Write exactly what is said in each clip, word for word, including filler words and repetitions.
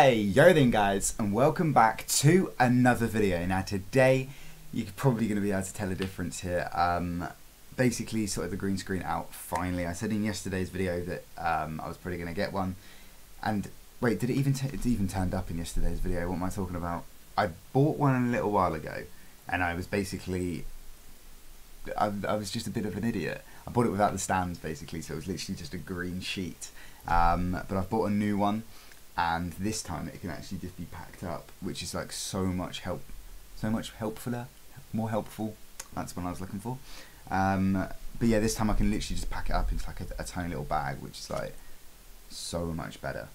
Hey, yo then guys, and welcome back to another video. Now today, you're probably going to be able to tell a difference here. Um, basically, sort of the green screen out finally. I said in yesterday's video that um, I was probably going to get one. And wait, did it even t it even turned up in yesterday's video? What am I talking about? I bought one a little while ago, and I was basically, I, I was just a bit of an idiot. I bought it without the stand, basically, so it was literally just a green sheet. Um, but I've bought a new one. And this time it can actually just be packed up, which is like so much help, so much helpfuler, more helpful. That's what I was looking for. Um, but yeah, this time I can literally just pack it up into like a, a tiny little bag, which is like so much better.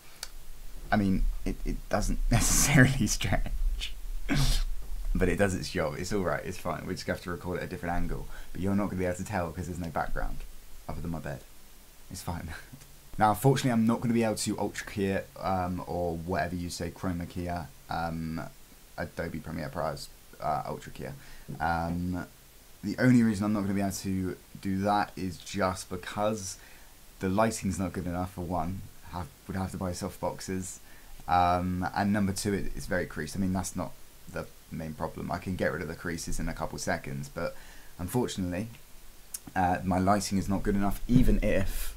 I mean, it, it doesn't necessarily stretch, but it does its job. It's all right, it's fine. We just have to record at a different angle, but you're not gonna be able to tell because there's no background other than my bed. It's fine. Now, unfortunately, I'm not going to be able to ultra key it, um, or whatever you say, chroma key it, um, Adobe Premiere Pro's uh, ultra key it. Um, the only reason I'm not going to be able to do that is just because the lighting's not good enough. For one, have, would have to buy soft boxes, um, and number two, it, it's very creased. I mean, that's not the main problem. I can get rid of the creases in a couple seconds, but unfortunately, uh, my lighting is not good enough, even if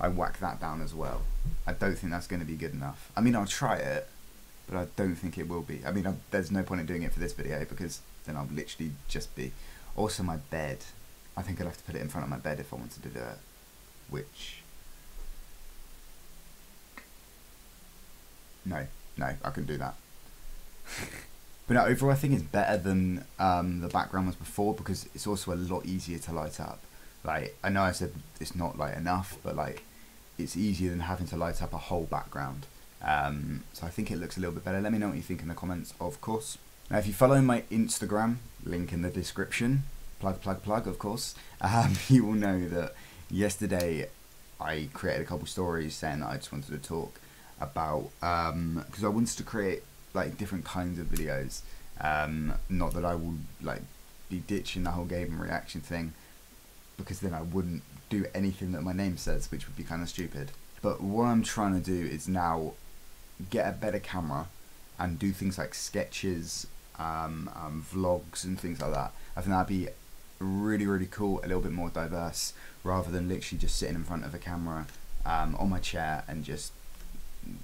I whack that down as well. I don't think that's going to be good enough. I mean, I'll try it, but I don't think it will be. I mean, I've, there's no point in doing it for this video because then I'll literally just be. Also, my bed. I think I'll have to put it in front of my bed if I wanted to do it, which... No, no, I couldn't do that. But no, overall, I think it's better than um, the background was before because it's also a lot easier to light up. Like, I know I said it's not light enough, but like, it's easier than having to light up a whole background. Um, so I think it looks a little bit better. Let me know what you think in the comments, of course. Now, if you follow my Instagram, link in the description, plug, plug, plug, of course, um, you will know that yesterday I created a couple stories saying that I just wanted to talk about, um, because I wanted to create like different kinds of videos. Um, not that I will like be ditching the whole game and reaction thing, because then I wouldn't do anything that my name says, which would be kind of stupid. But what I'm trying to do is now get a better camera and do things like sketches, um, um, vlogs and things like that. I think that'd be really, really cool, a little bit more diverse, rather than literally just sitting in front of a camera um, on my chair and just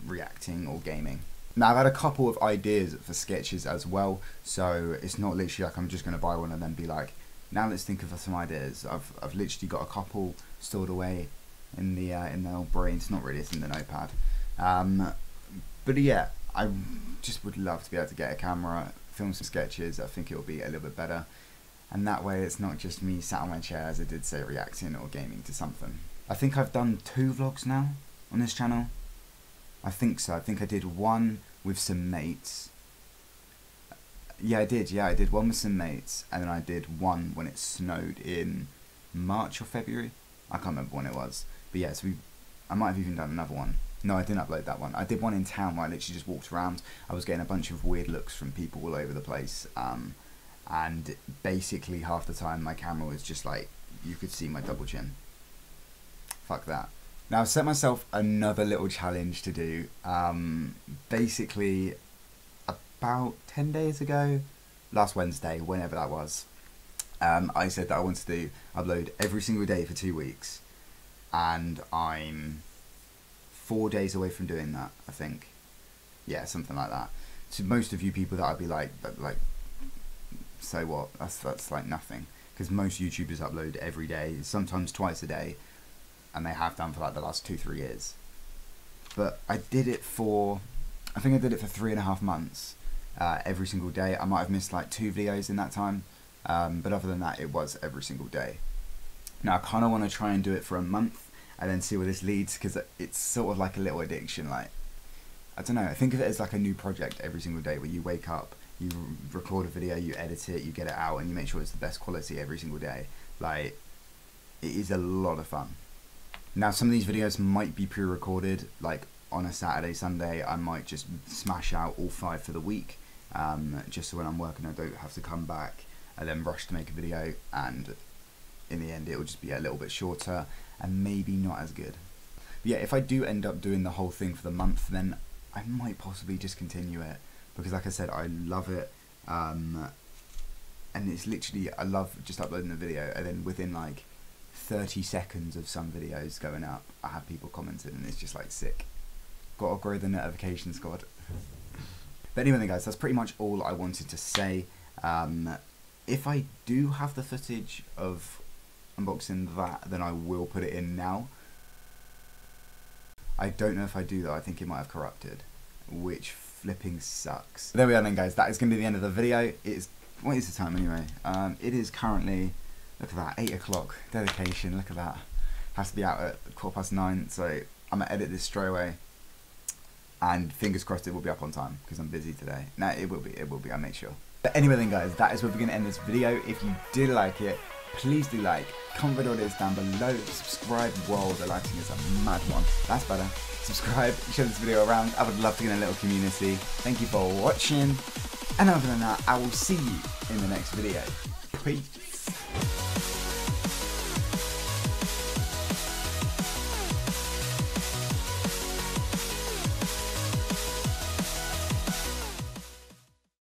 reacting or gaming. Now, I've had a couple of ideas for sketches as well, so it's not literally like I'm just gonna buy one and then be like, now let's think of some ideas. I've I've literally got a couple stored away in the uh, in the old brain. It's not really, it's in the notepad. Um, but yeah, I just would love to be able to get a camera, film some sketches. I think it'll be a little bit better, and that way it's not just me sat on my chair, as I did say, reacting or gaming to something. I think I've done two vlogs now on this channel. I think so. I think I did one with some mates. Yeah, I did. Yeah, I did one with some mates, and then I did one when it snowed in March or February. I can't remember when it was. But yeah, so we, I might have even done another one. No, I didn't upload that one. I did one in town where I literally just walked around. I was getting a bunch of weird looks from people all over the place. Um, and basically half the time my camera was just like, you could see my double chin. Fuck that. Now I've set myself another little challenge to do. Um, basically, about ten days ago, last Wednesday, whenever that was, um, I said that I wanted to upload every single day for two weeks, and I'm four days away from doing that, I think. Yeah, something like that. To most of you people, that I'd be like, like, so what? That's that's like nothing, because most YouTubers upload every day, sometimes twice a day, and they have done for like the last two, three years. But I did it for, I think I did it for three and a half months. Uh, every single day. I might have missed like two videos in that time, um, but other than that, it was every single day. Now I kind of want to try and do it for a month and then see where this leads, because it's sort of like a little addiction. Like, I don't know, I think of it as like a new project every single day, where you wake up, you record a video, you edit it, you get it out, and you make sure it's the best quality every single day. Like, it is a lot of fun. Now some of these videos might be pre-recorded, like on a Saturday, Sunday, I might just smash out all five for the week. Um, just so when I'm working, I don't have to come back and then rush to make a video, and in the end it'll just be a little bit shorter and maybe not as good. But yeah, if I do end up doing the whole thing for the month, then I might possibly discontinue it, because like I said, I love it, um, and it's literally, I love just uploading the video, and then within like thirty seconds of some videos going up, I have people commenting, and it's just like sick. Gotta grow the notification squad. But anyway guys, that's pretty much all I wanted to say. Um, if I do have the footage of unboxing that, then I will put it in now. I don't know if I do though, I think it might have corrupted, which flipping sucks. There we are then guys, that is going to be the end of the video. It is, what is the time anyway? Um, it is currently, look at that, eight o'clock, dedication, look at that. Has to be out at quarter past nine, so I'm going to edit this straight away. And fingers crossed it will be up on time, because I'm busy today. No, it will be, it will be, I'll make sure. But anyway then guys, that is where we're going to end this video. If you did like it, please do like, comment on this down below, subscribe, whoa, the lighting is a mad one, that's better. Subscribe, share this video around, I would love to get a little community. Thank you for watching, and other than that, I will see you in the next video. Peace.